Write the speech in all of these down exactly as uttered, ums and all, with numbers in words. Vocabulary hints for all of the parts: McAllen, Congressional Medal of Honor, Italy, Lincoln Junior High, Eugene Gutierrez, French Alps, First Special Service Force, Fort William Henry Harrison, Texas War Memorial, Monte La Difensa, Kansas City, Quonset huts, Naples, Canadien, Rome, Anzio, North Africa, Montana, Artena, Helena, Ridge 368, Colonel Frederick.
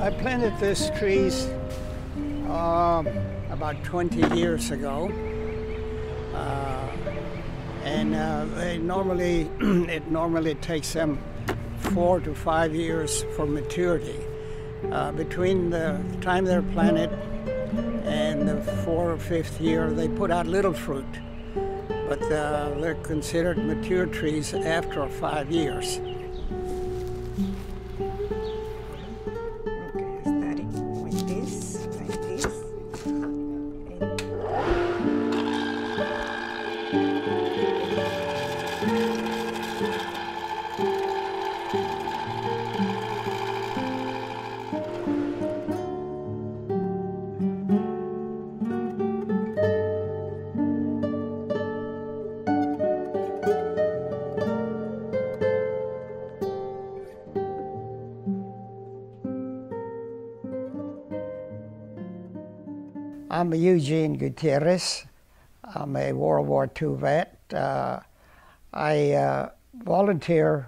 I planted these trees uh, about twenty years ago. Uh, and uh, they normally, it normally takes them four to five years for maturity. Uh, between the time they're planted and the fourth or fifth year, they put out little fruit. But uh, they're considered mature trees after five years. I'm Eugene Gutierrez. I'm a World War Two vet. Uh, I uh, volunteered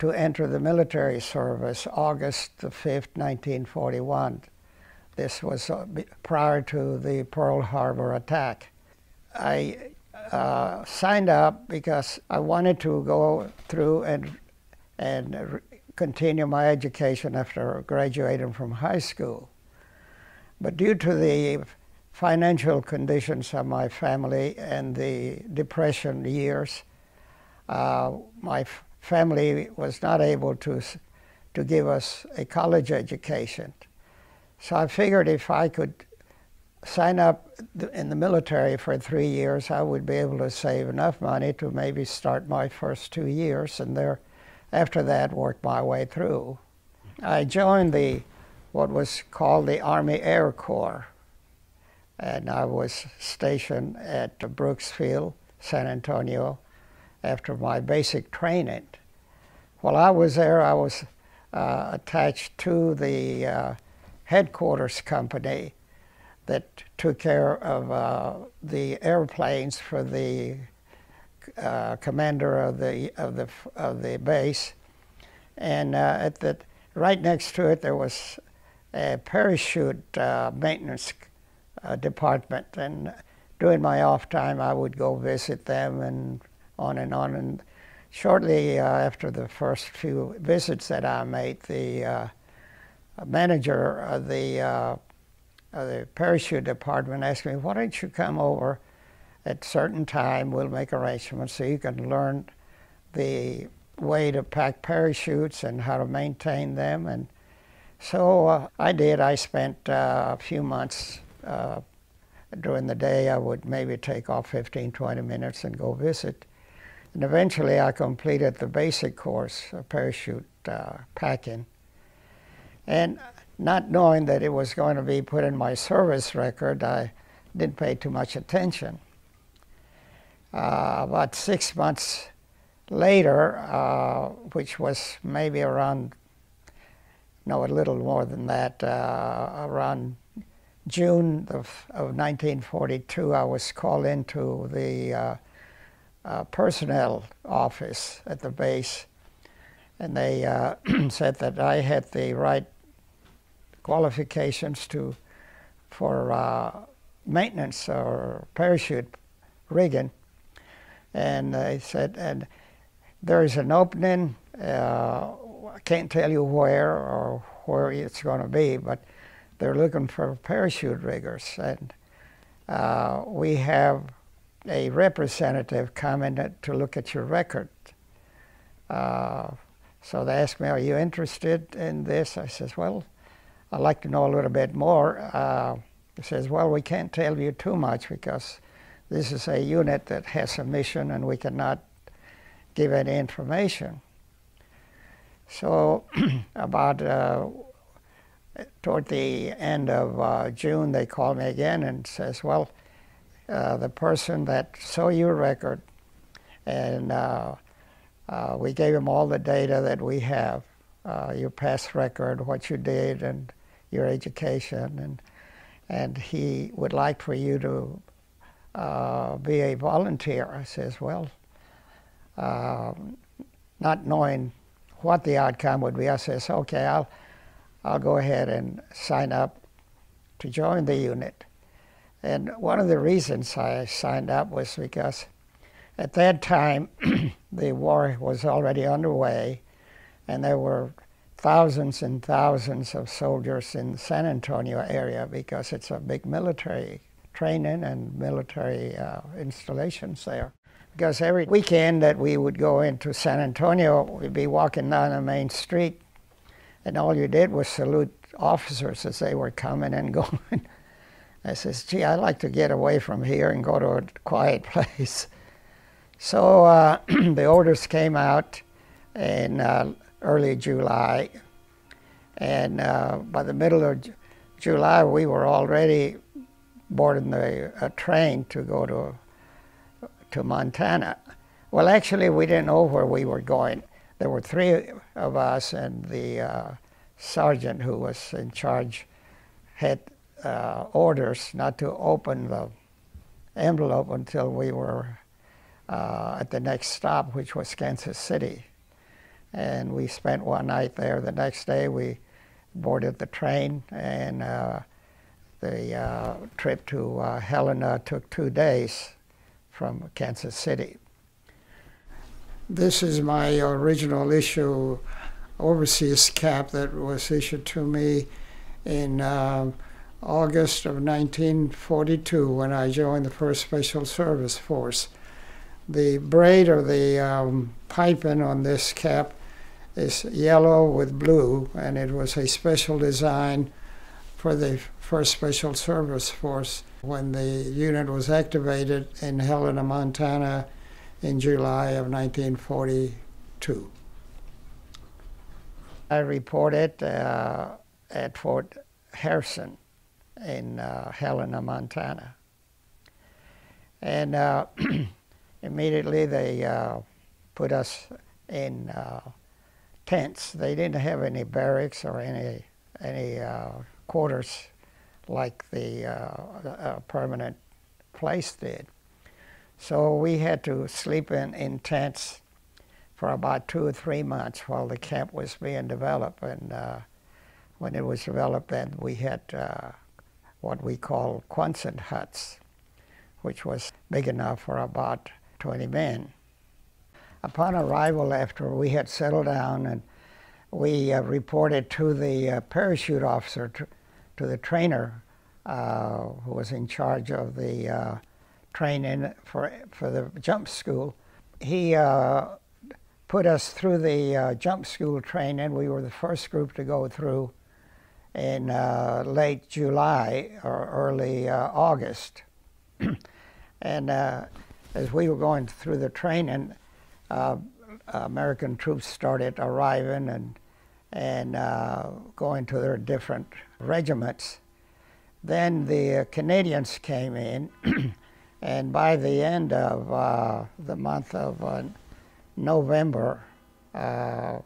to enter the military service August fifth, nineteen forty-one. This was uh, prior to the Pearl Harbor attack. I uh, signed up because I wanted to go through and, and continue my education after graduating from high school. But due to the financial conditions of my family and the Depression years, uh, my family was not able to, to give us a college education. So I figured if I could sign up in the military for three years, I would be able to save enough money to maybe start my first two years and there, after that work my way through. I joined the, what was called the Army Air Corps. And I was stationed at Brooks Field, San Antonio, after my basic training. While I was there, I was uh, attached to the uh, headquarters company that took care of uh, the airplanes for the uh, commander of the of the of the base. And uh, at the right next to it, there was a parachute uh, maintenance Uh, department, and during my off time I would go visit them and on and on, and shortly uh, after the first few visits that I made, the uh, manager of the, uh, of the parachute department asked me, why don't you come over at a certain time, we'll make arrangements so you can learn the way to pack parachutes and how to maintain them. And so uh, I did. I spent uh, a few months Uh, during the day, I would maybe take off fifteen, twenty minutes and go visit. And eventually I completed the basic course of parachute uh, packing. And not knowing that it was going to be put in my service record, I didn't pay too much attention. Uh, about six months later, uh, which was maybe around, no, a little more than that, uh, around June of, of nineteen forty-two, I was called into the uh, uh, personnel office at the base, and they uh, said that I had the right qualifications to for uh, maintenance or parachute rigging, and they said, and there is an opening. Uh, I can't tell you where or where it's going to be, but they're looking for parachute riggers, and uh, we have a representative coming to look at your record. Uh, so they asked me, are you interested in this? I says, well, I'd like to know a little bit more. Uh, he says, well, we can't tell you too much because this is a unit that has a mission and we cannot give any information. So about uh, toward the end of uh, June, they called me again and says, well, uh, the person that saw your record, and uh, uh, we gave him all the data that we have, uh, your past record, what you did, and your education, and, and he would like for you to uh, be a volunteer. I says, well, uh, not knowing what the outcome would be, I says, okay, I'll I'll go ahead and sign up to join the unit. And one of the reasons I signed up was because at that time the war was already underway, and there were thousands and thousands of soldiers in the San Antonio area because it's a big military training and military uh, installations there. Because every weekend that we would go into San Antonio, we'd be walking down the main street, and all you did was salute officers as they were coming and going. I says, gee, I'd like to get away from here and go to a quiet place. So uh, the orders came out in uh, early July, and uh, by the middle of J July we were already boarding the, a train to go to, to Montana. Well, actually we didn't know where we were going. There were three of us, and the uh, sergeant who was in charge had Uh, orders not to open the envelope until we were uh, at the next stop, which was Kansas City. And we spent one night there. The next day we boarded the train, and uh, the uh, trip to uh, Helena took two days from Kansas City. This is my original issue overseas cap that was issued to me in uh, August of nineteen forty-two, when I joined the First Special Service Force. The braid or the um, piping on this cap is yellow with blue, and it was a special design for the First Special Service Force. When the unit was activated in Helena, Montana in July of nineteen forty-two. I reported uh, at Fort Harrison in uh, Helena, Montana. And uh, immediately they uh, put us in uh, tents. They didn't have any barracks or any, any uh, quarters like the uh, uh, permanent place did. So we had to sleep in, in tents for about two or three months while the camp was being developed. And uh, when it was developed, then we had uh, what we call Quonset huts, which was big enough for about twenty men. Upon arrival, after we had settled down, and we uh, reported to the uh, parachute officer, to, to the trainer uh, who was in charge of the uh, training for, for the jump school. He uh, put us through the uh, jump school training. We were the first group to go through in uh, late July or early uh, August. And uh, as we were going through the training, uh, American troops started arriving and, and uh, going to their different regiments. Then the Canadians came in, and by the end of uh, the month of uh, November, uh,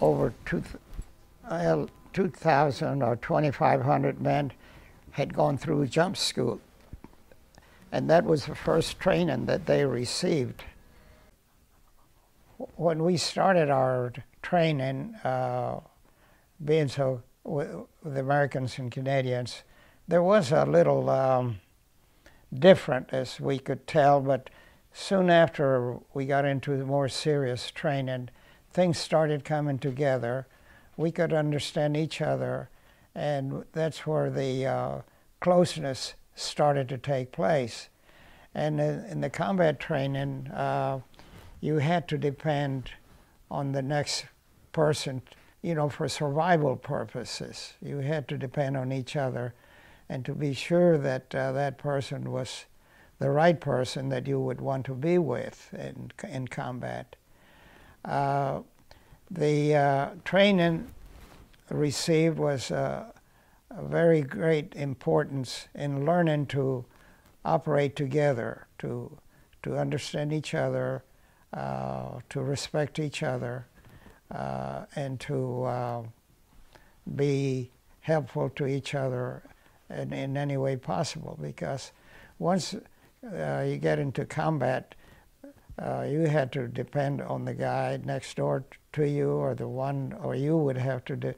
over two thousand two thousand or twenty-five hundred men had gone through jump school. And that was the first training that they received. When we started our training, uh, being so with the Americans and Canadians, there was a little um, different, as we could tell, but soon after we got into the more serious training, things started coming together. We could understand each other, and that's where the uh, closeness started to take place. And in, in the combat training, uh, you had to depend on the next person, you know, for survival purposes. You had to depend on each other, and to be sure that uh, that person was the right person that you would want to be with in, in combat. Uh, The uh, training received was uh, a very great importance in learning to operate together, to, to understand each other, uh, to respect each other, uh, and to uh, be helpful to each other in, in any way possible. Because once uh, you get into combat, Uh, you had to depend on the guy next door to you, or the one, or you would have to de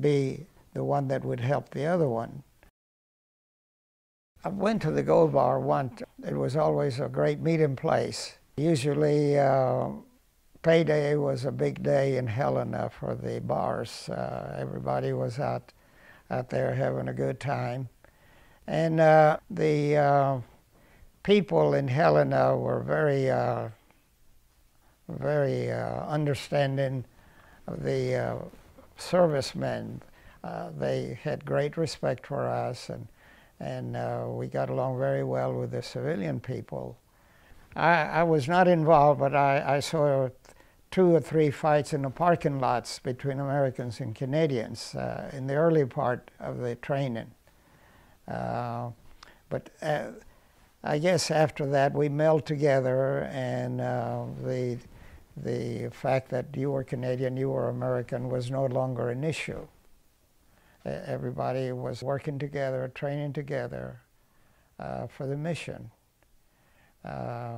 be the one that would help the other one. I went to the Gold Bar once. It was always a great meeting place. Usually uh, payday was a big day in Helena for the bars. Uh, everybody was out, out there having a good time. And uh, the uh, people in Helena were very, uh, very uh, understanding of the uh, servicemen. Uh, they had great respect for us, and, and uh, we got along very well with the civilian people. I, I was not involved, but I, I saw two or three fights in the parking lots between Americans and Canadians uh, in the early part of the training. Uh, but uh, I guess after that we melded together, and uh, the, the fact that you were Canadian, you were American was no longer an issue. Uh, everybody was working together, training together uh, for the mission. Uh,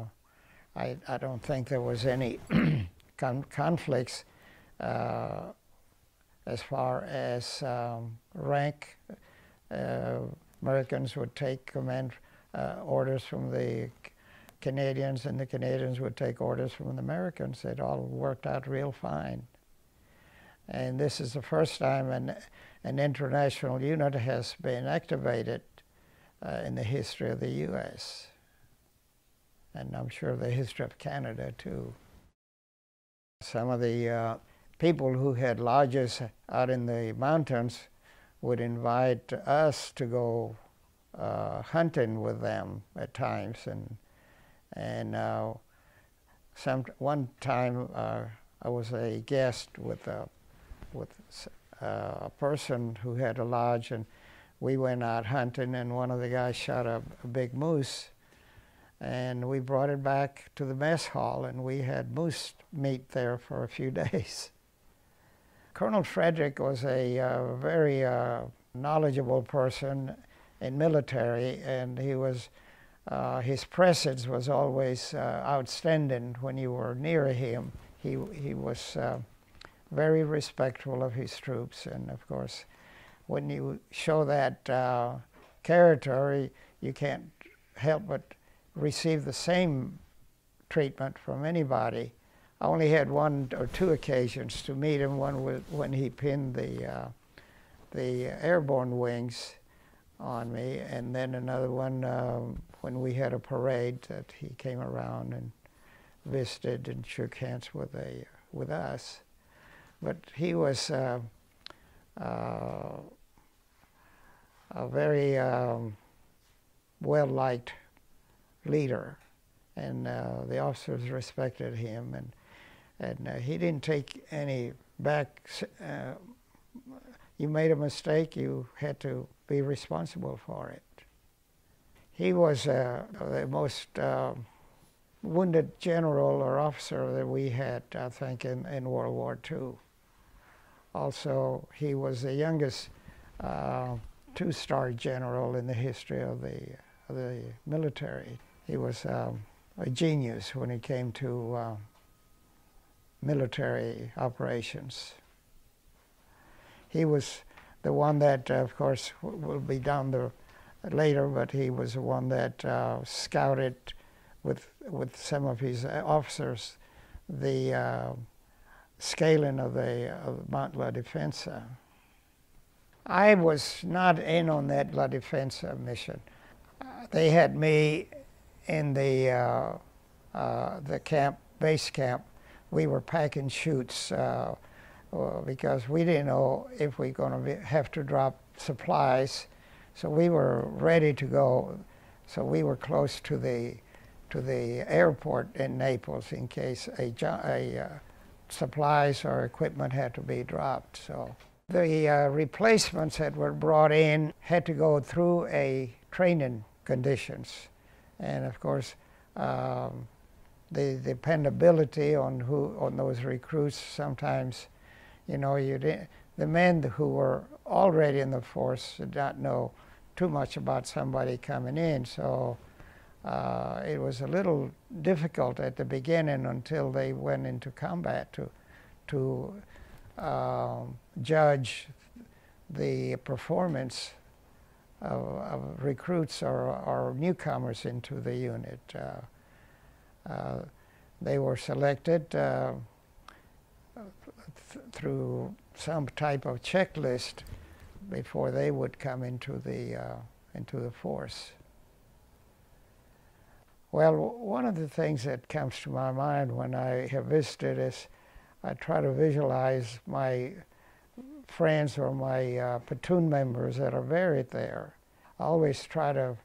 I, I don't think there was any con conflicts uh, as far as um, rank. Uh, Americans would take command uh, orders from the Canadians, and the Canadians would take orders from the Americans. It all worked out real fine. And this is the first time an, an international unit has been activated uh, in the history of the U S and I'm sure the history of Canada, too. Some of the uh, people who had lodges out in the mountains would invite us to go uh, hunting with them at times. And, and uh, some, one time uh, I was a guest with, a, with a person who had a lodge, and we went out hunting, and one of the guys shot a, a big moose, and we brought it back to the mess hall, and we had moose meat there for a few days. Colonel Frederick was a uh, very uh, knowledgeable person in military, and he was, uh, his presence was always uh, outstanding when you were near him. He, he was uh, very respectful of his troops, and of course, when you show that uh, character, you can't help but receive the same treatment from anybody. I only had one or two occasions to meet him. One was when he pinned the, uh, the airborne wings on me, and then another one um, when we had a parade that he came around and visited and shook hands with, a, with us. But he was uh, uh, a very um, well-liked leader, and uh, the officers respected him, and and uh, he didn't take any back. Uh, you made a mistake, you had to be responsible for it. He was uh, the most uh, wounded general or officer that we had, I think, in, in World War Two. Also, he was the youngest uh, two-star general in the history of the, of the military. He was um, a genius when it came to uh, military operations. He was the one that, uh, of course, will be down there later, but he was the one that uh, scouted with, with some of his officers the uh, scaling of the of Monte La Difensa. I was not in on that La Difensa mission. Uh, they had me in the, uh, uh, the camp, base camp. We were packing chutes uh, because we didn't know if we were going to have to drop supplies. So we were ready to go. So we were close to the, to the airport in Naples in case a, a uh, supplies or equipment had to be dropped. So the uh, replacements that were brought in had to go through a training conditions. And of course, um, the dependability on who on those recruits. Sometimes, you know, you didn't, the men who were already in the force did not know too much about somebody coming in. So uh, it was a little difficult at the beginning until they went into combat to to um, judge the performance of, of recruits or, or newcomers into the unit. Uh, uh, they were selected uh, th through some type of checklist before they would come into the, uh, into the force. Well, one of the things that comes to my mind when I have visited is I try to visualize my friends or my uh, platoon members that are buried there. I always try to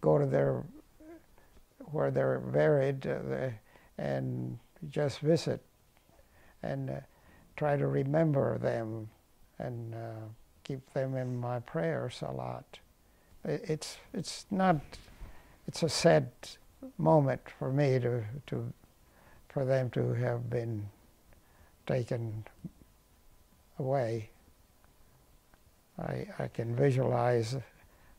go to their, where they're buried uh, the, and just visit and uh, try to remember them and uh, keep them in my prayers a lot. It's, it's not, it's a sad moment for me to, to, for them to have been taken away. I, I can visualize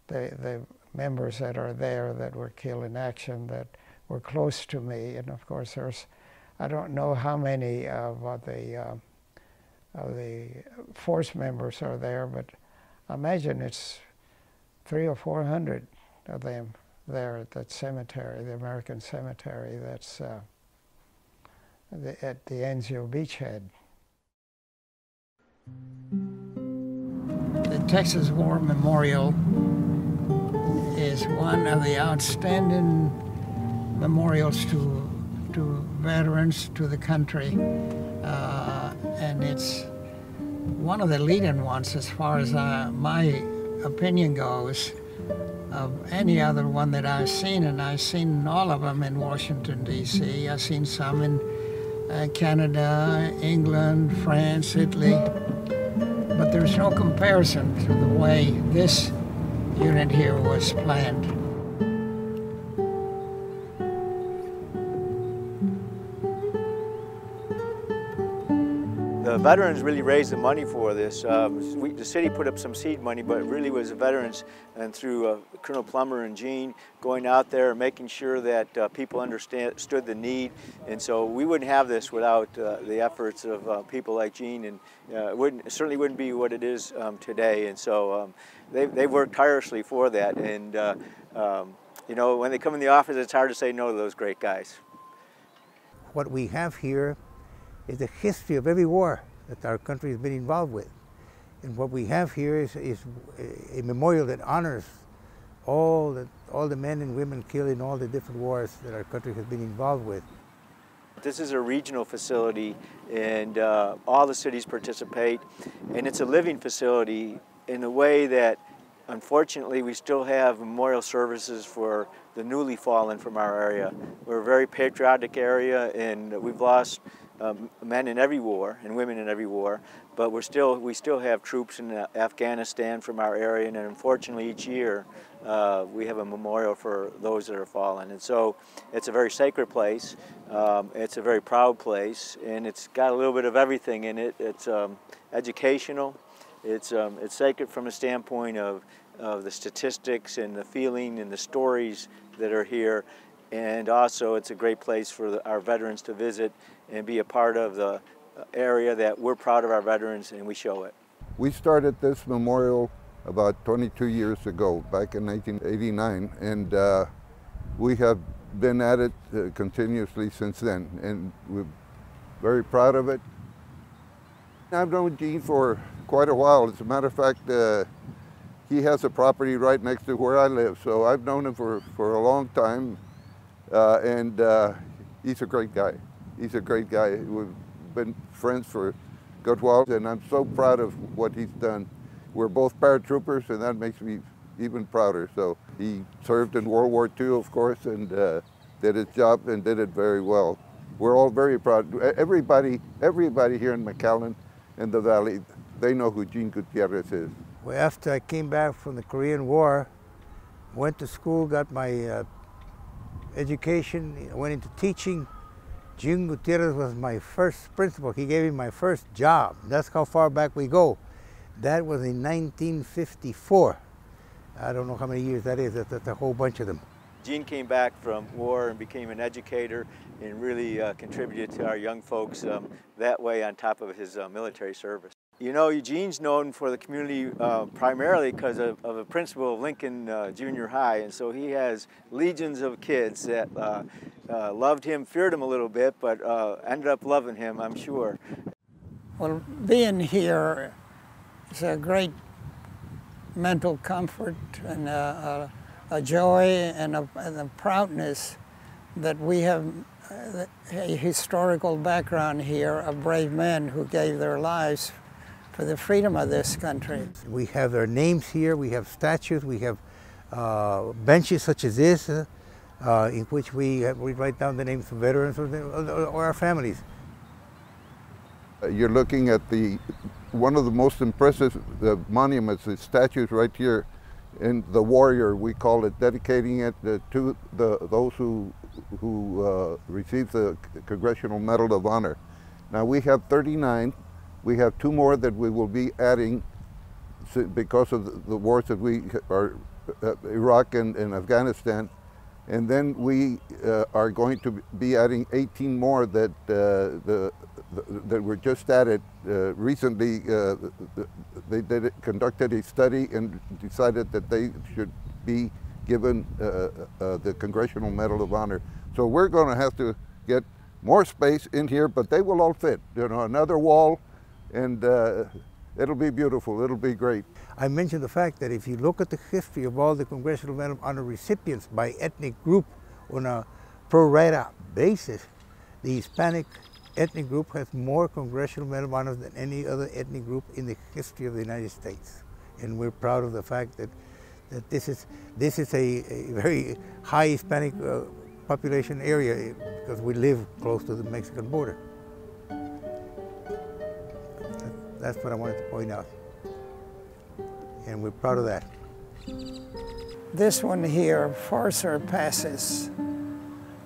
the, the members that are there that were killed in action that were close to me, and of course there's, I don't know how many of the, uh, of the force members are there, but I imagine it's three or four hundred of them there at that cemetery, the American cemetery that's uh, the, at the Anzio beachhead. The Texas War Memorial is one of the outstanding memorials to, to veterans, to the country, uh, and it's one of the leading ones as far as I, my opinion goes of any other one that I've seen, and I've seen all of them in Washington, D C. I've seen some in uh, Canada, England, France, Italy, but there's no comparison to the way this unit here was planned. The veterans really raised the money for this. Uh, we, the city put up some seed money, but it really was the veterans, and through uh, Colonel Plummer and Gene going out there and making sure that uh, people understood the need. And so we wouldn't have this without uh, the efforts of uh, people like Gene, and uh, it wouldn't, it certainly wouldn't be what it is um, today. And so um, they, they worked tirelessly for that. And uh, um, you know, when they come in the office, it's hard to say no to those great guys. What we have here is the history of every war that our country has been involved with. And what we have here is, is a memorial that honors all the, all the men and women killed in all the different wars that our country has been involved with. This is a regional facility, and uh, all the cities participate, and it's a living facility in a way that, unfortunately, we still have memorial services for the newly fallen from our area. We're a very patriotic area, and we've lost Um, men in every war and women in every war, but we're still, we still have troops in uh, Afghanistan from our area, and unfortunately each year uh, we have a memorial for those that are fallen. And so it's a very sacred place, um, it's a very proud place, and it's got a little bit of everything in it. It's um, educational, it's, um, it's sacred from a standpoint of, of the statistics and the feeling and the stories that are here, and also it's a great place for the, our veterans to visit and be a part of the area that we're proud of our veterans, and we show it. We started this memorial about twenty-two years ago, back in nineteen eighty-nine, and uh, we have been at it uh, continuously since then, and we're very proud of it. I've known Gene for quite a while. As a matter of fact, uh, he has a property right next to where I live, so I've known him for, for a long time, uh, and uh, he's a great guy. He's a great guy. We've been friends for a good while, and I'm so proud of what he's done. We're both paratroopers, and that makes me even prouder. So he served in World War Two, of course, and uh, did his job and did it very well. We're all very proud. Everybody, everybody here in McAllen and the Valley, they know who Eugene Gutierrez is. Well, after I came back from the Korean War, went to school, got my uh, education, went into teaching. Eugene Gutierrez was my first principal. He gave me my first job. That's how far back we go. That was in nineteen fifty-four. I don't know how many years that is. That's, that's a whole bunch of them. Gene came back from war and became an educator and really uh, contributed to our young folks um, that way on top of his uh, military service. You know, Eugene's known for the community uh, primarily because of, of a principal of Lincoln uh, Junior High, and so he has legions of kids that uh, uh, loved him, feared him a little bit, but uh, ended up loving him, I'm sure. Well, being here is a great mental comfort and a, a, a joy and a, and a proudness that we have a historical background here of brave men who gave their lives for the freedom of this country. We have their names here, we have statues, we have uh, benches such as this, uh, in which we, have, we write down the names of veterans or, the, or our families. You're looking at the one of the most impressive uh, monuments, the statues right here, in the warrior, we call it, dedicating it uh, to the, those who, who uh, received the Congressional Medal of Honor. Now we have thirty-nine. We have two more that we will be adding because of the wars that we are, uh, Iraq and, and Afghanistan. And then we uh, are going to be adding eighteen more that, uh, the, the, that were just added. Uh, recently, uh, they did it, conducted a study and decided that they should be given uh, uh, the Congressional Medal of Honor. So we're going to have to get more space in here, but they will all fit, you know, another wall. And uh, it'll be beautiful, it'll be great. I mentioned the fact that if you look at the history of all the Congressional Medal of Honor recipients by ethnic group on a pro rata basis, the Hispanic ethnic group has more Congressional Medal of Honor than any other ethnic group in the history of the United States. And we're proud of the fact that, that this is, this is a, a very high Hispanic uh, population area because we live close to the Mexican border. That's what I wanted to point out, and we're proud of that. This one here far surpasses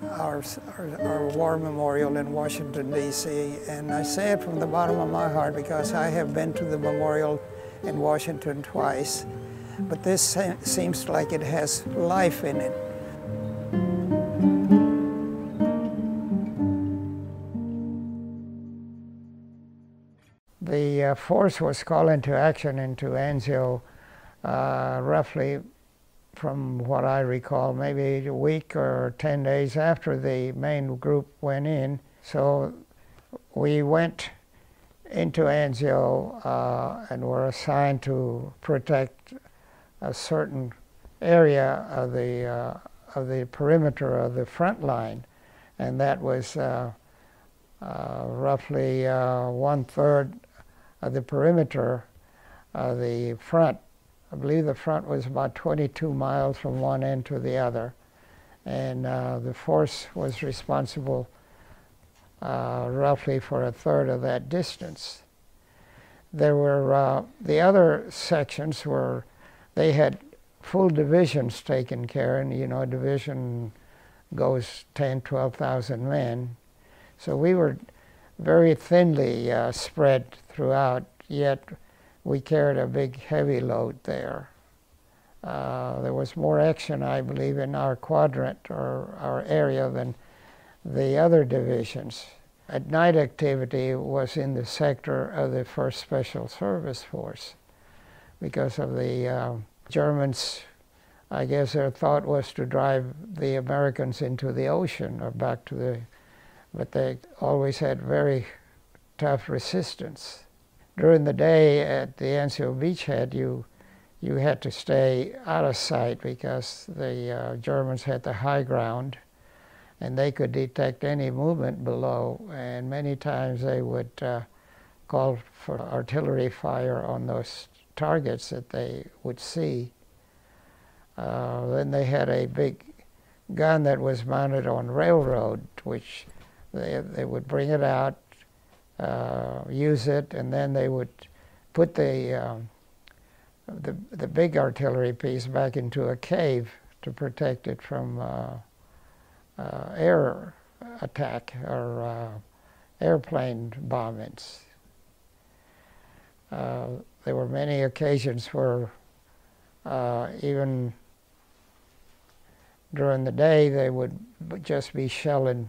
our, our, our war memorial in Washington, D C, and I say it from the bottom of my heart because I have been to the memorial in Washington twice, but this seems like it has life in it. The uh, force was called into action into Anzio uh, roughly, from what I recall, maybe a week or ten days after the main group went in. So we went into Anzio uh, and were assigned to protect a certain area of the, uh, of the perimeter of the front line, and that was uh, uh, roughly uh, one-third of the perimeter of the front. I believe the front was about twenty-two miles from one end to the other. And uh, the force was responsible uh, roughly for a third of that distance. There were, uh, the other sections were, they had full divisions taken care of, and you know, a division goes ten, twelve thousand men. So we were very thinly uh, spread throughout, yet we carried a big heavy load there. Uh, there was more action, I believe, in our quadrant or our area than the other divisions. At night activity was in the sector of the First Special Service Force because of the uh, Germans. I guess their thought was to drive the Americans into the ocean or back to the, but they always had very tough resistance. During the day at the Anzio beachhead, you, you had to stay out of sight because the uh, Germans had the high ground and they could detect any movement below, and many times they would uh, call for artillery fire on those targets that they would see. Uh, then they had a big gun that was mounted on railroad, which They, they would bring it out, uh, use it, and then they would put the, um, the, the big artillery piece back into a cave to protect it from uh, uh, air attack or uh, airplane bombings. Uh, there were many occasions where uh, even during the day they would just be shelling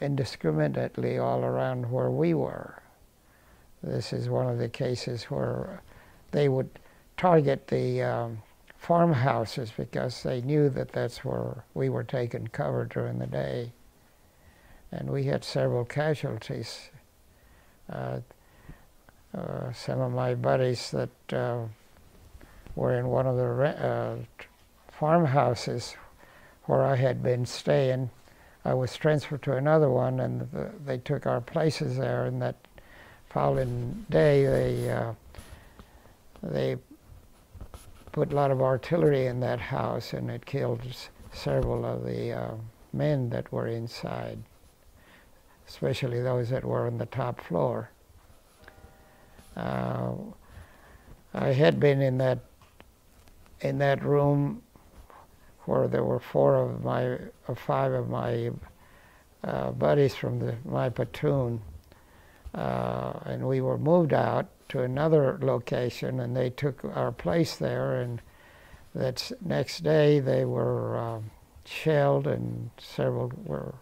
indiscriminately all around where we were. This is one of the cases where they would target the um, farmhouses because they knew that that's where we were taking cover during the day. And we had several casualties. Uh, uh, some of my buddies that uh, were in one of the uh, farmhouses where I had been staying, I was transferred to another one, and the, they took our places there. And that following day, they uh, they put a lot of artillery in that house, and it killed several of the uh, men that were inside, especially those that were on the top floor. Uh, I had been in that in that room where there were four of my, or five of my uh, buddies from the, my platoon, uh, and we were moved out to another location, and they took our place there. And that next day, they were um, shelled, and several were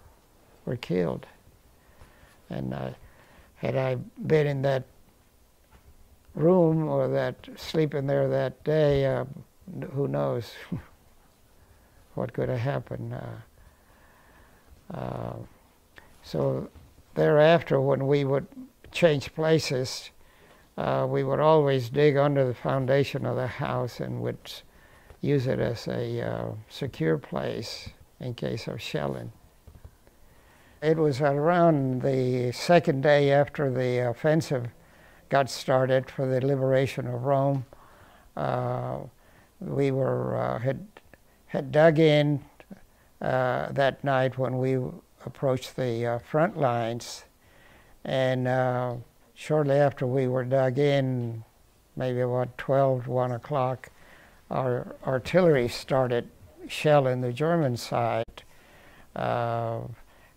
were killed. And I, had I been in that room or that sleeping there that day, uh, who knows what could have happened. Uh, uh, so thereafter, when we would change places, uh, we would always dig under the foundation of the house and would use it as a uh, secure place in case of shelling. It was around the second day after the offensive got started for the liberation of Rome. Uh, we were uh, had had dug in uh, that night when we approached the uh, front lines, and uh, shortly after we were dug in, maybe about twelve, one o'clock, our artillery started shelling the German side. Uh,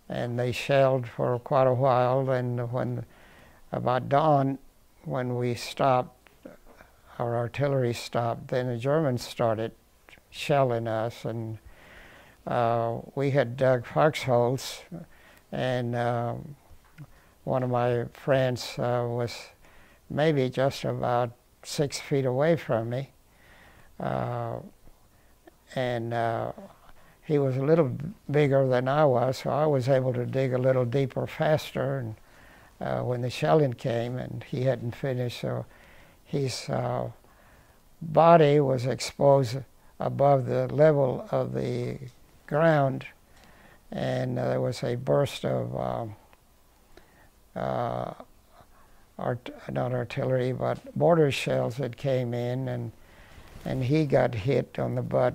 And they shelled for quite a while, and when, about dawn, when we stopped, our artillery stopped, then the Germans started shelling us, and uh, we had dug foxholes, and uh, one of my friends uh, was maybe just about six feet away from me, uh, and uh, he was a little bigger than I was, so I was able to dig a little deeper faster, and uh, when the shelling came, and he hadn't finished, so his uh, body was exposed above the level of the ground, and uh, there was a burst of, um, uh, art not artillery, but mortar shells that came in, and, and he got hit on the butt.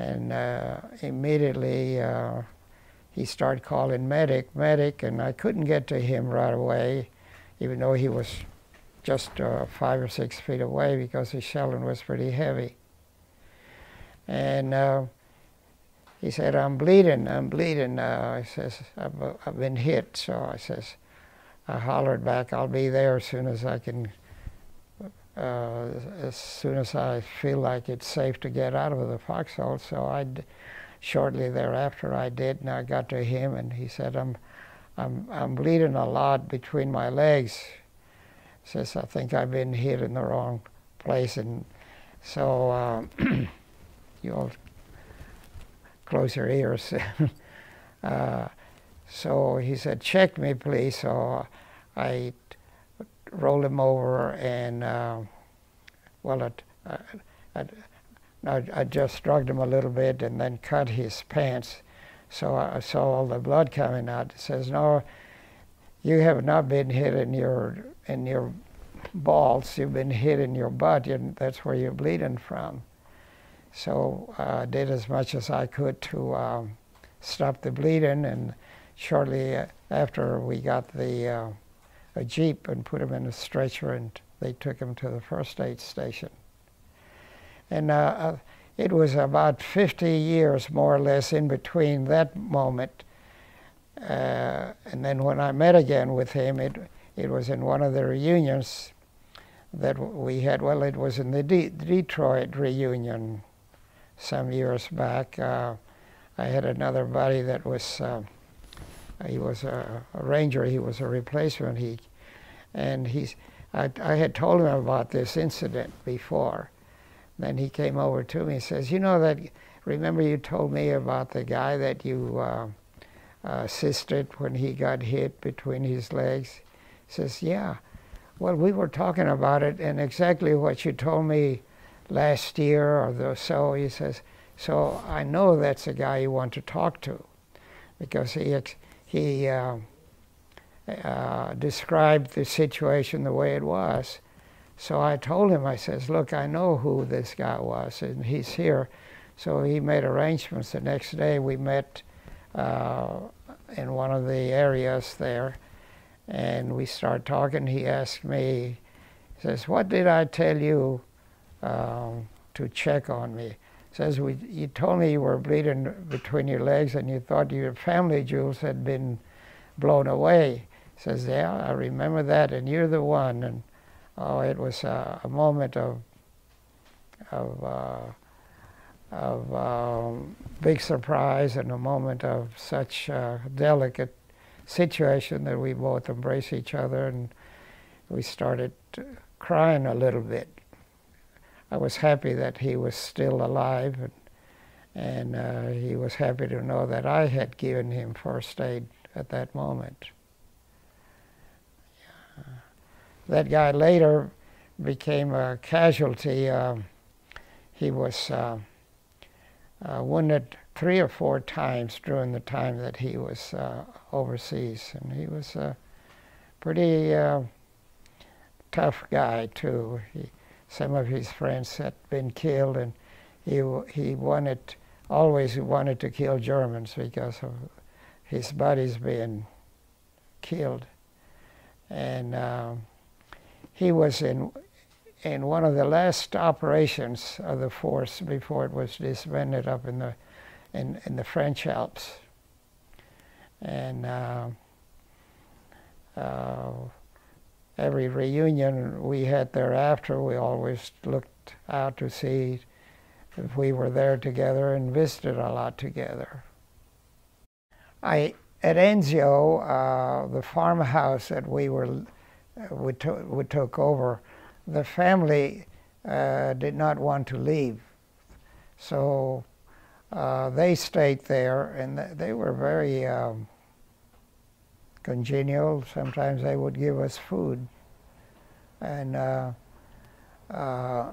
And uh, immediately uh, he started calling medic, medic, and I couldn't get to him right away, even though he was just uh, five or six feet away because the shelling was pretty heavy. And uh, he said, "I'm bleeding, I'm bleeding." Uh, I says, I've, uh, I've been hit. So I says, I hollered back, "I'll be there as soon as I can, Uh, as soon as I feel like it's safe to get out of the foxhole." So I, shortly thereafter, I did, and I got to him, and he said, I'm, I'm, I'm bleeding a lot between my legs." Says, "I think I've been hit in the wrong place, and so um, you'll close your ears." uh, so he said, "Check me, please." So I rolled him over, and uh, well, it, I, I, I, I just drugged him a little bit and then cut his pants. So I saw all the blood coming out. It says, "No, you have not been hit in your in your balls. You've been hit in your butt. You, that's where you're bleeding from." So I uh, did as much as I could to um, stop the bleeding, and shortly after we got the Uh, a jeep and put him in a stretcher, and they took him to the first aid station. And uh, it was about fifty years, more or less, in between that moment uh, and then when I met again with him. It it was in one of the reunions that we had. Well, it was in the De Detroit reunion some years back. Uh, I had another buddy that was. Uh, He was a, a ranger. He was a replacement. He And he's, I, I had told him about this incident before. Then he came over to me and says, you know that, remember you told me about the guy that you uh, uh, assisted when he got hit between his legs? He says, yeah. Well, we were talking about it, and exactly what you told me last year or so, he says, so I know that's the guy you want to talk to, because he, he uh, uh, described the situation the way it was. So I told him, I says, look, I know who this guy was, and he's here. So he made arrangements. The next day we met uh, in one of the areas there, and we started talking. He asked me, he says, what did I tell you um, to check on me? He says, we, you told me you were bleeding between your legs and you thought your family jewels had been blown away. He says, yeah, I remember that, and you're the one. And oh, it was a, a moment of, of, uh, of um, big surprise, and a moment of such uh, delicate situation that we both embraced each other, and we started crying a little bit. I was happy that he was still alive, and, and uh, he was happy to know that I had given him first aid at that moment. Yeah. That guy later became a casualty. Uh, he was uh, uh, wounded three or four times during the time that he was uh, overseas, and he was a pretty uh, tough guy too. He, some of his friends had been killed, and he he wanted always wanted to kill Germans because of his buddies being killed, and. Uh, He was in, in one of the last operations of the force before it was disbanded up in the, in, in the French Alps. And uh, uh, every reunion we had thereafter, we always looked out to see if we were there together, and visited a lot together. I, at Anzio, uh, the farmhouse that we were We, to, we took over, the family uh, did not want to leave. So uh, they stayed there, and th they were very um, congenial. Sometimes they would give us food. And uh, uh,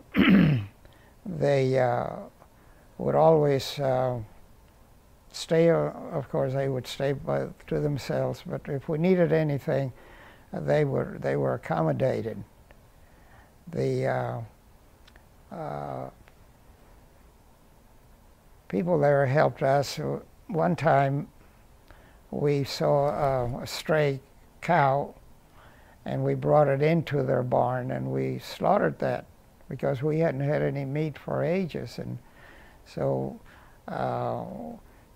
they uh, would always uh, stay, of course they would stay by, to themselves, but if we needed anything, They were they were accommodated. The uh, uh, people there helped us. One time, we saw a, a stray cow, and we brought it into their barn, and we slaughtered that because we hadn't had any meat for ages, and so uh,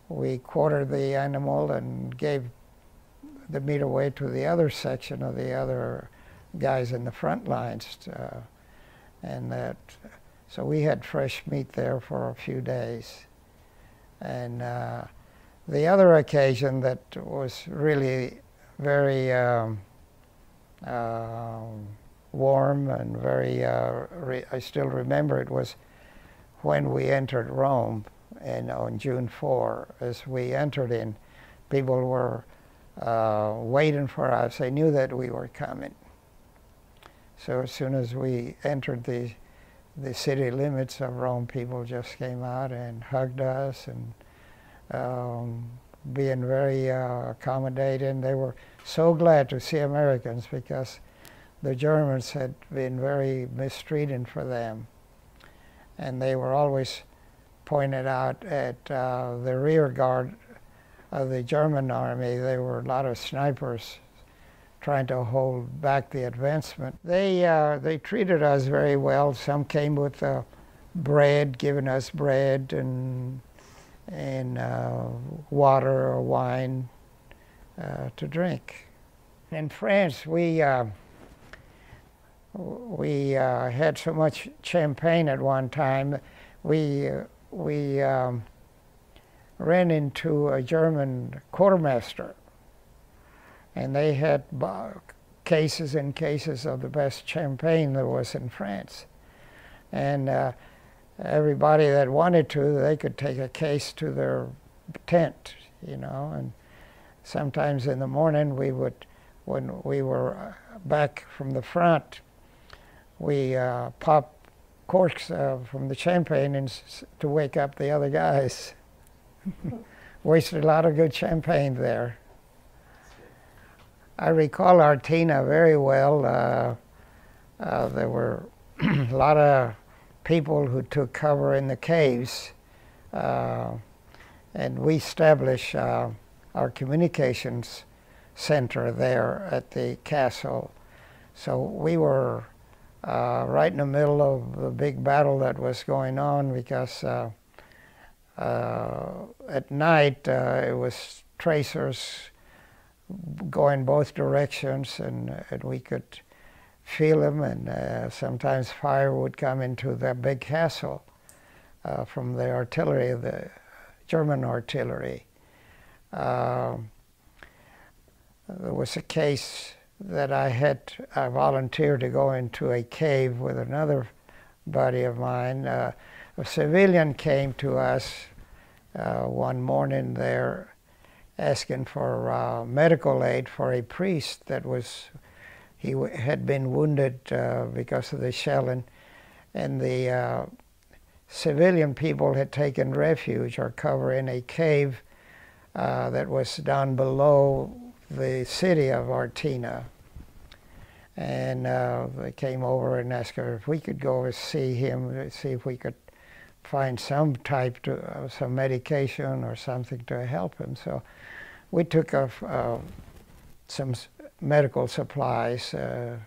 we quartered the animal and gave the meter away to the other section of the other guys in the front lines, uh, and that, so we had fresh meat there for a few days. And uh, the other occasion that was really very um, uh, warm and very, uh, re I still remember it, was when we entered Rome, and on June fourth, as we entered in, people were Uh, waiting for us. They knew that we were coming. So as soon as we entered the, the city limits of Rome, people just came out and hugged us, and um, being very uh, accommodating. They were so glad to see Americans because the Germans had been very mistreating for them. And they were always pointed out at uh, the rear guard of the German army. There were a lot of snipers trying to hold back the advancement. They, uh, they treated us very well. Some came with uh, bread, giving us bread and, and uh, water or wine uh, to drink. In France, we, uh, we uh, had so much champagne at one time. We, we um, ran into a German quartermaster, and they had cases and cases of the best champagne there was in France. And uh, everybody that wanted to, they could take a case to their tent, you know. And sometimes in the morning we would, when we were back from the front, we uh, popped corks uh, from the champagne and s to wake up the other guys. Wasted a lot of good champagne there. I recall Artena very well. Uh, uh, there were a lot of people who took cover in the caves, uh, and we established uh, our communications center there at the castle. So we were uh, right in the middle of the big battle that was going on, because uh, uh, at night uh, it was tracers going both directions, and, and we could feel them, and uh, sometimes fire would come into the big castle uh, from the artillery, the German artillery. Uh, there was a case that I had, I volunteered to go into a cave with another buddy of mine. Uh, a civilian came to us uh, one morning there, asking for uh, medical aid for a priest that was, he w had been wounded uh, because of the shelling, and the uh, civilian people had taken refuge or cover in a cave uh, that was down below the city of Artena. And uh, they came over and asked her if we could go and see him, see if we could find some type to, uh, some medication or something to help him. So we took off uh, some s medical supplies, uh,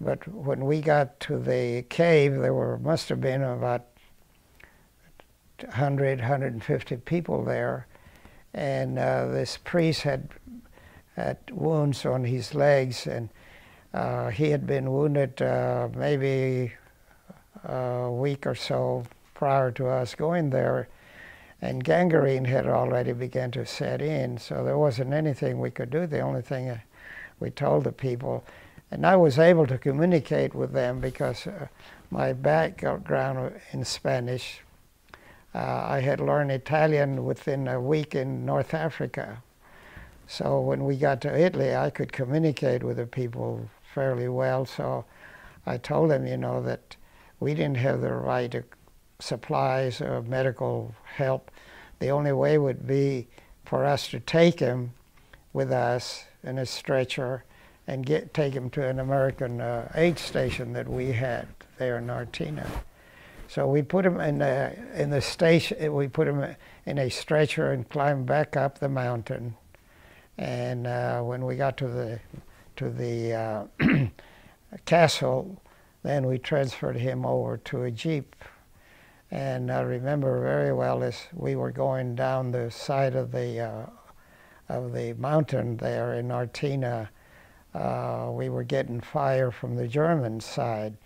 but when we got to the cave, there were, must have been about one hundred, one hundred fifty people there, and uh, this priest had, had wounds on his legs, and uh, he had been wounded uh, maybe a week or so prior to us going there, and gangrene had already begun to set in, so there wasn't anything we could do. The only thing we told the people, and I was able to communicate with them because uh, my background in Spanish, uh, I had learned Italian within a week in North Africa. So when we got to Italy, I could communicate with the people fairly well, so I told them, you know, that we didn't have the right to supplies or medical help. The only way would be for us to take him with us in a stretcher and get, take him to an American uh, aid station that we had there in Artena. So we put him in the, in the station, we put him in a stretcher and climbed back up the mountain. And uh, when we got to the, to the uh, castle, then we transferred him over to a Jeep. And I remember very well as we were going down the side of the, uh, of the mountain there in Artena, uh, we were getting fire from the German side.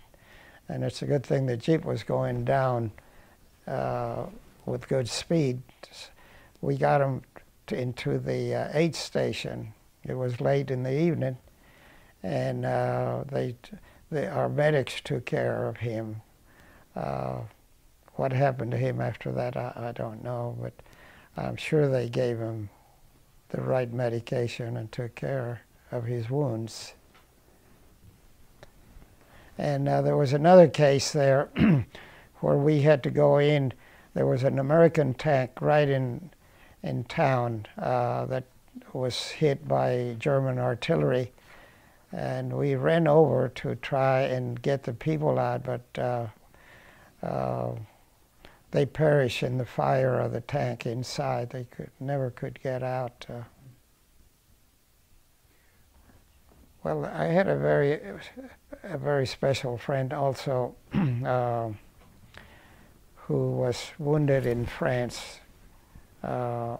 And it's a good thing the Jeep was going down uh, with good speed. We got him to, into the uh, aid station. It was late in the evening, and uh, they, The, our medics took care of him. Uh, what happened to him after that, I, I don't know, but I'm sure they gave him the right medication and took care of his wounds. And uh, there was another case there where we had to go in. There was an American tank right in, in town uh, that was hit by German artillery. And we ran over to try and get the people out, but uh, uh, they perished in the fire of the tank inside. They could, never could get out. Uh, well, I had a very, a very special friend also uh, who was wounded in France. Uh,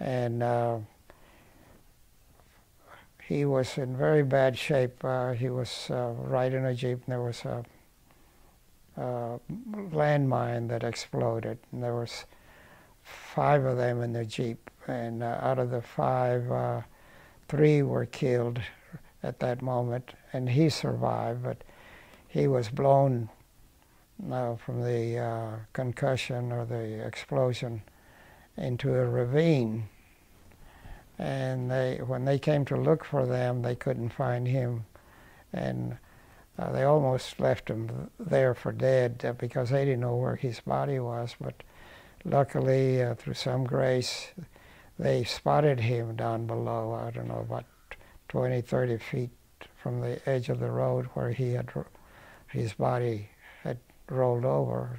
and. Uh, He was in very bad shape. Uh, he was uh, riding a Jeep, and there was a, a landmine that exploded. And there was five of them in the Jeep. And uh, out of the five, uh, three were killed at that moment, and he survived, but he was blown uh, from the uh, concussion or the explosion into a ravine. And they, when they came to look for them, they couldn't find him, and uh, they almost left him there for dead because they didn't know where his body was. But luckily, uh, through some grace, they spotted him down below, I don't know, about twenty, thirty feet from the edge of the road where he had, his body had rolled over.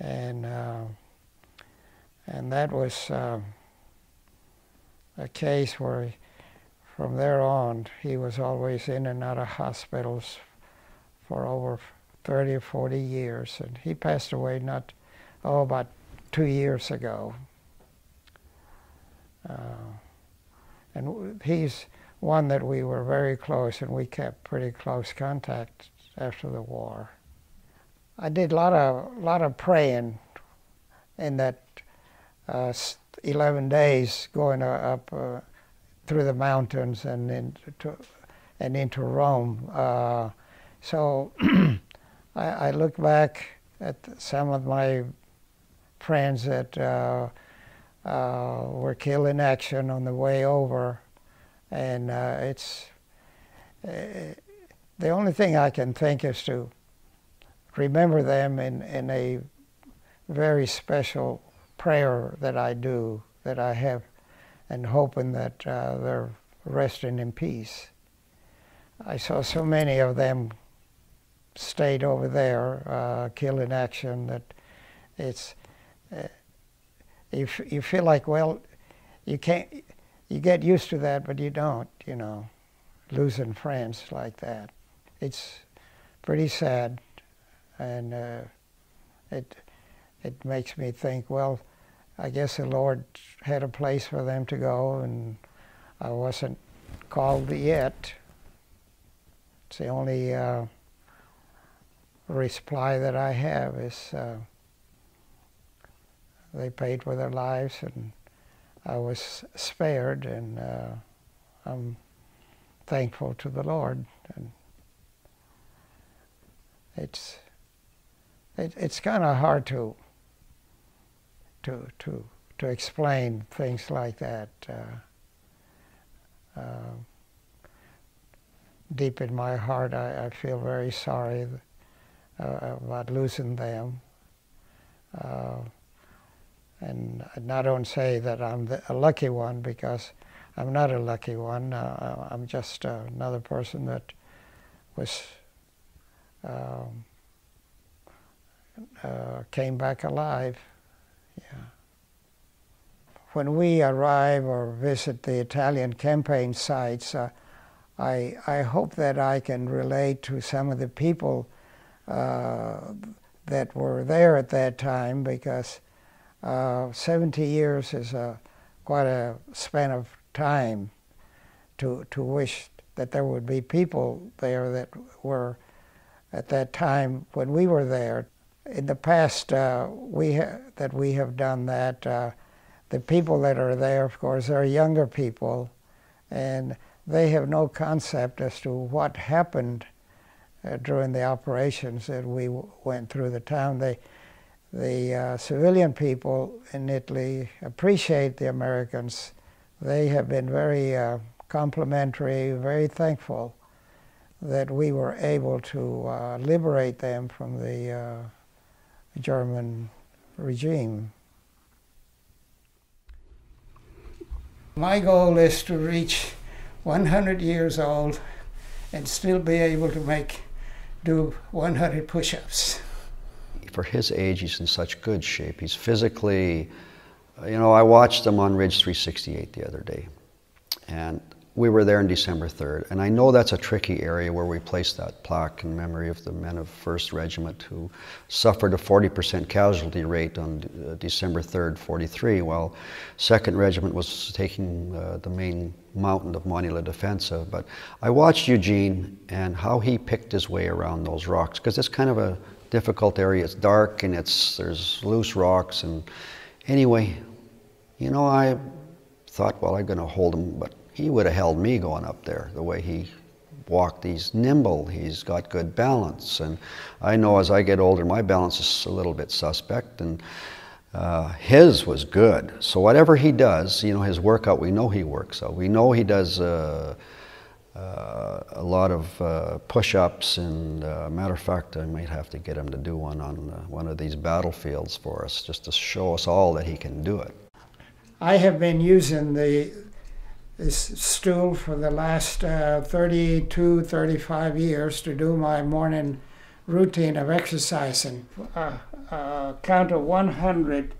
And, uh, and that was uh, a case where, from there on, he was always in and out of hospitals for over thirty or forty years. And he passed away not, oh, about two years ago. Uh, and he's one that we were very close, and we kept pretty close contact after the war. I did a lot of, lot of praying in that uh, eleven days going up uh, through the mountains and into, and into Rome. Uh, so I, I look back at some of my friends that uh, Uh, were killed in action on the way over, and uh, it's uh, the only thing I can think is to remember them in, in a very special prayer that I do, that I have, and hoping that uh, they're resting in peace. I saw so many of them stayed over there, uh, killed in action, that it's uh, You, f you feel like, well, you can't, you get used to that, but you don't, you know, losing friends like that. It's pretty sad, and uh, it, it makes me think, well, I guess the Lord had a place for them to go, and I wasn't called yet. It's the only uh, reply that I have is, uh, they paid for their lives, and I was spared, and uh, I'm thankful to the Lord. And it's it, it's kind of hard to to to to explain things like that. Uh, uh, deep in my heart, I, I feel very sorry uh, about losing them. Uh, And I don't say that I'm the, a lucky one, because I'm not a lucky one. Uh, I'm just uh, another person that was um, uh, came back alive. Yeah. When we arrive or visit the Italian campaign sites, uh, I I hope that I can relate to some of the people uh, that were there at that time, because Uh, seventy years is a, quite a span of time to, to wish that there would be people there that were at that time when we were there. In the past uh, we ha that we have done that, uh, the people that are there, of course, are younger people, and they have no concept as to what happened uh, during the operations that we w went through the town. They, The uh, civilian people in Italy appreciate the Americans. They have been very uh, complimentary, very thankful that we were able to uh, liberate them from the uh, German regime. My goal is to reach one hundred years old and still be able to make, do one hundred push-ups. For his age, he's in such good shape. He's physically, you know, I watched him on Ridge three sixty-eight the other day, and we were there on December third, and I know that's a tricky area where we placed that plaque in memory of the men of first Regiment who suffered a forty percent casualty rate on December third, forty-three, while second Regiment was taking uh, the main mountain of Monte La Difensa. But I watched Eugene and how he picked his way around those rocks, because it's kind of a difficult area. It's dark, and it's there's loose rocks, and anyway, you know, I thought, well, I'm going to hold him, but he would have held me going up there, the way he walked. He's nimble, he's got good balance, and I know as I get older, my balance is a little bit suspect, and uh, his was good. So whatever he does, you know, his workout, we know he works out. We know he does uh, uh, a lot of uh, push-ups, and uh, matter of fact, I might have to get him to do one on uh, one of these battlefields for us, just to show us all that he can do it. I have been using the this stool for the last uh, thirty-two, thirty-five years to do my morning routine of exercising. Uh, uh, count of one hundred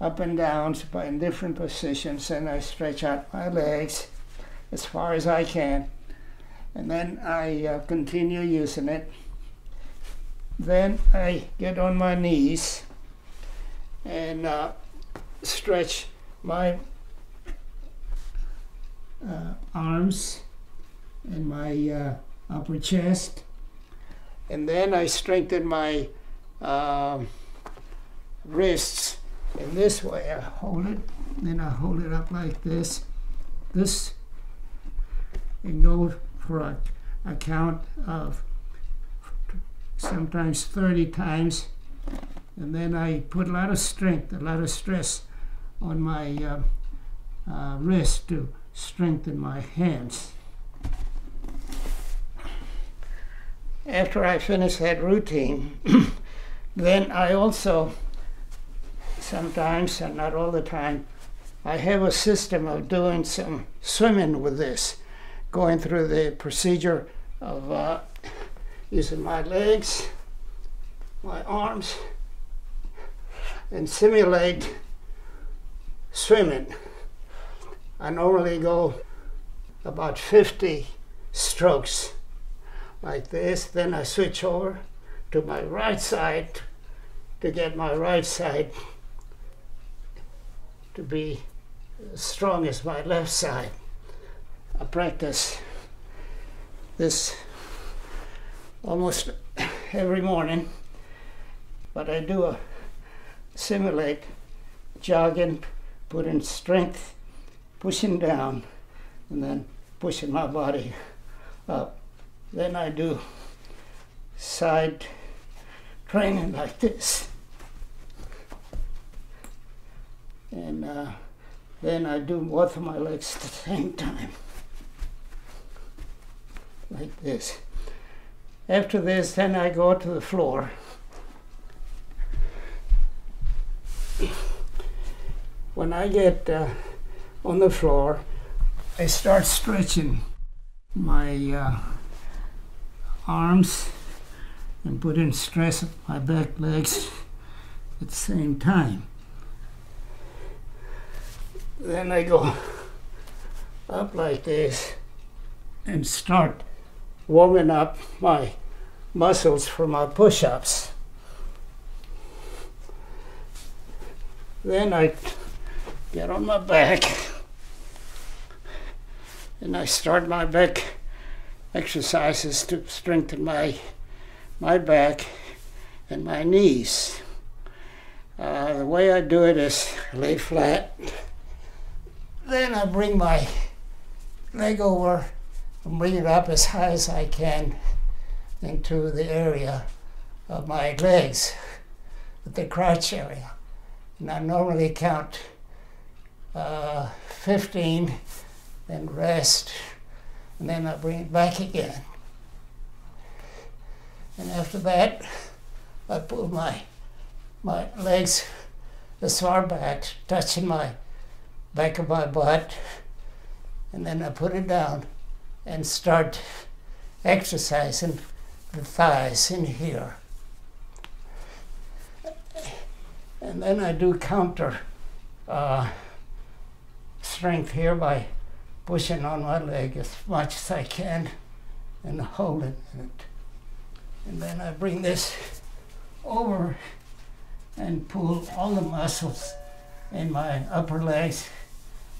up and downs in different positions, and I stretch out my legs as far as I can, and then I uh, continue using it. Then I get on my knees and uh, stretch my Uh, arms and my uh, upper chest, and then I strengthen my uh, wrists in this way. I hold it, then I hold it up like this, this, and go for a, a count of sometimes thirty times, and then I put a lot of strength, a lot of stress on my uh, uh, wrist to strengthen my hands. After I finish that routine, then I also sometimes, and not all the time, I have a system of doing some swimming with this, going through the procedure of uh, using my legs, my arms, and simulate swimming. I normally go about fifty strokes like this, then I switch over to my right side to get my right side to be as strong as my left side. I practice this almost every morning, but I do a simulate jogging, putting strength, pushing down, and then pushing my body up. Then I do side training like this. And uh, then I do both of my legs at the same time, like this. After this, then I go to the floor. When I get uh, on the floor, I start stretching my uh, arms and putting stress on my back legs at the same time. Then I go up like this and start warming up my muscles for my push-ups. Then I get on my back and I start my back exercises to strengthen my, my back and my knees. Uh, the way I do it is lay flat. Then I bring my leg over and bring it up as high as I can into the area of my legs, the crotch area. And I normally count uh, fifteen, then rest, and then I bring it back again. And after that, I pull my, my legs as far back, touching my back of my butt, and then I put it down and start exercising the thighs in here. And then I do counter uh, strength here by pushing on my leg as much as I can and holding it. And then I bring this over and pull all the muscles in my upper legs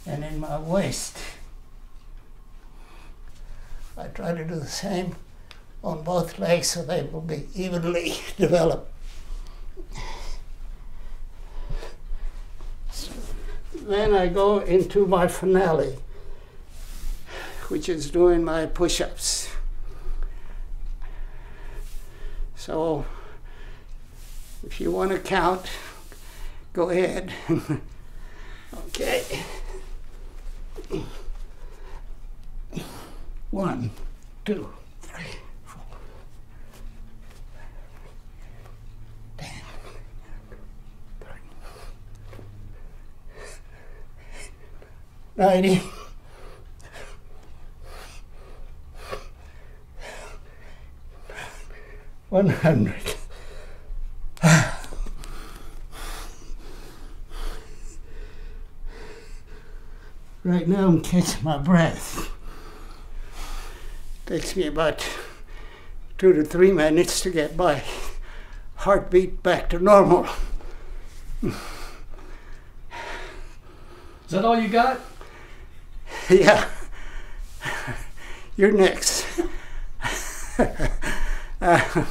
and in my waist. I try to do the same on both legs so they will be evenly developed. Then I go into my finale. which is doing my push-ups. So if you want to count, go ahead. Okay. One, two, three, four. Ten, thirty, ninety, one hundred. Right now I'm catching my breath. Takes me about two to three minutes to get my heartbeat back to normal. Is that all you got? Yeah. You're next. uh,